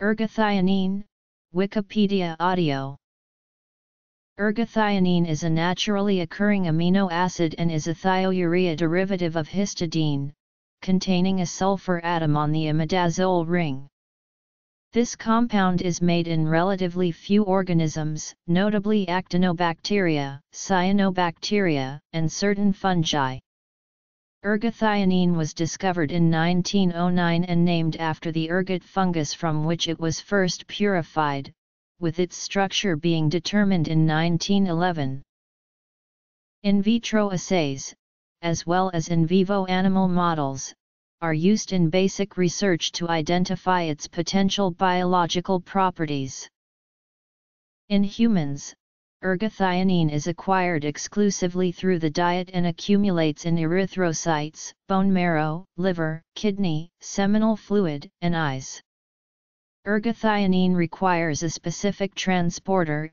Ergothioneine, Wikipedia audio. Ergothioneine is a naturally occurring amino acid and is a thiourea derivative of histidine, containing a sulfur atom on the imidazole ring. This compound is made in relatively few organisms, notably actinobacteria, cyanobacteria, and certain fungi. Ergothioneine was discovered in 1909 and named after the ergot fungus from which it was first purified, with its structure being determined in 1911. In vitro assays, as well as in vivo animal models, are used in basic research to identify its potential biological properties. In humans, ergothioneine is acquired exclusively through the diet and accumulates in erythrocytes, bone marrow, liver, kidney, seminal fluid, and eyes. Ergothioneine requires a specific transporter,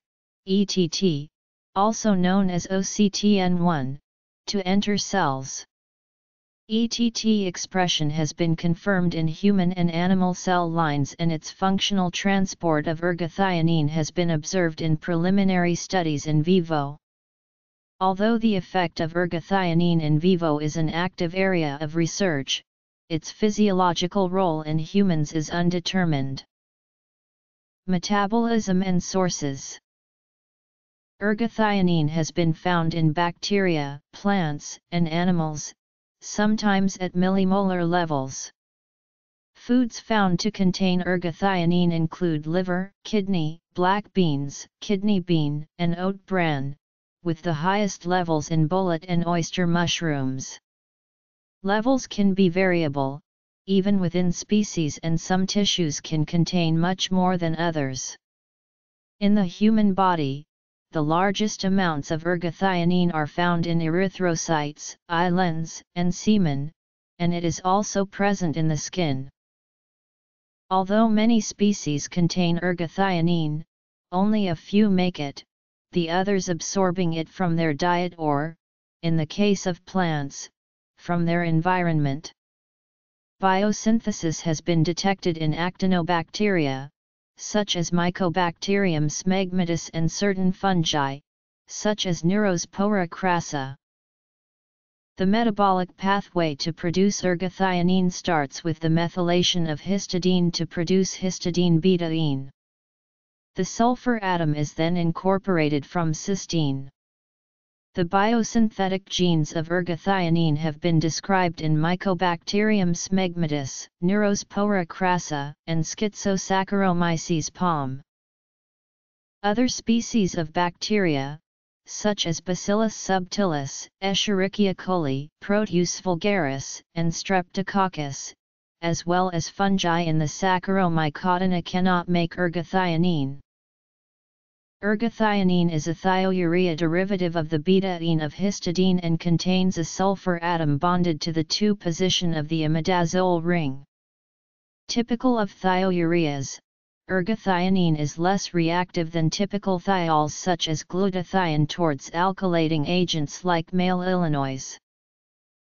ETT, also known as OCTN1, to enter cells. ETT expression has been confirmed in human and animal cell lines, and its functional transport of ergothioneine has been observed in preliminary studies in vivo. Although the effect of ergothioneine in vivo is an active area of research, its physiological role in humans is undetermined. Metabolism and sources. Ergothioneine has been found in bacteria, plants, and animals, sometimes at millimolar levels. Foods found to contain ergothioneine include liver, kidney, black beans, kidney bean, and oat bran, with the highest levels in bolete and oyster mushrooms. Levels can be variable, even within species, and some tissues can contain much more than others. In the human body, the largest amounts of ergothioneine are found in erythrocytes, eyelids, and semen, and it is also present in the skin. Although many species contain ergothioneine, only a few make it, the others absorbing it from their diet or, in the case of plants, from their environment. Biosynthesis has been detected in actinobacteria, such as Mycobacterium smegmatis, and certain fungi, such as Neurospora crassa. The metabolic pathway to produce ergothioneine starts with the methylation of histidine to produce histidine betaine. The sulfur atom is then incorporated from cysteine. The biosynthetic genes of ergothioneine have been described in Mycobacterium smegmatis, Neurospora crassa, and Schizosaccharomyces pombe. Other species of bacteria, such as Bacillus subtilis, Escherichia coli, Proteus vulgaris, and Streptococcus, as well as fungi in the Saccharomycotina, cannot make ergothioneine. Ergothioneine is a thiourea derivative of the betaine of histidine and contains a sulfur atom bonded to the 2 position of the imidazole ring. Typical of thioureas, ergothioneine is less reactive than typical thiols such as glutathione towards alkylating agents like malonyls.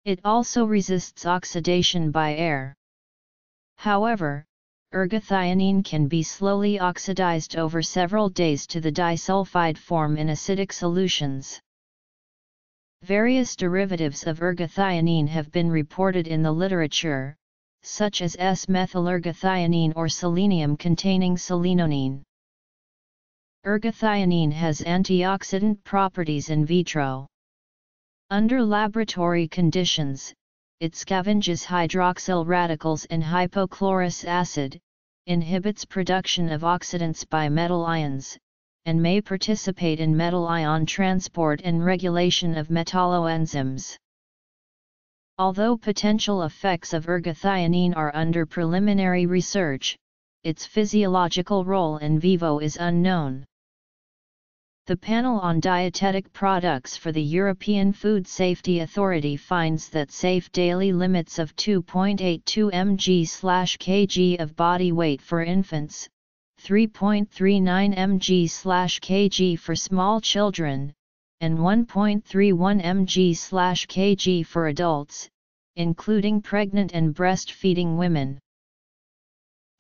It also resists oxidation by air. However, ergothioneine can be slowly oxidized over several days to the disulfide form in acidic solutions. Various derivatives of ergothioneine have been reported in the literature, such as S-methylergothioneine or selenium-containing selenonine. Ergothioneine has antioxidant properties in vitro. Under laboratory conditions, it scavenges hydroxyl radicals and hypochlorous acid, inhibits production of oxidants by metal ions, and may participate in metal ion transport and regulation of metalloenzymes. Although potential effects of ergothioneine are under preliminary research, its physiological role in vivo is unknown. The Panel on Dietetic Products for the European Food Safety Authority finds that safe daily limits of 2.82 mg/kg of body weight for infants, 3.39 mg/kg for small children, and 1.31 mg/kg for adults, including pregnant and breastfeeding women.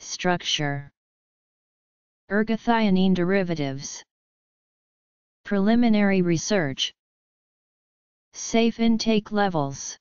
Structure. Ergothioneine derivatives. Preliminary research. Safe intake levels.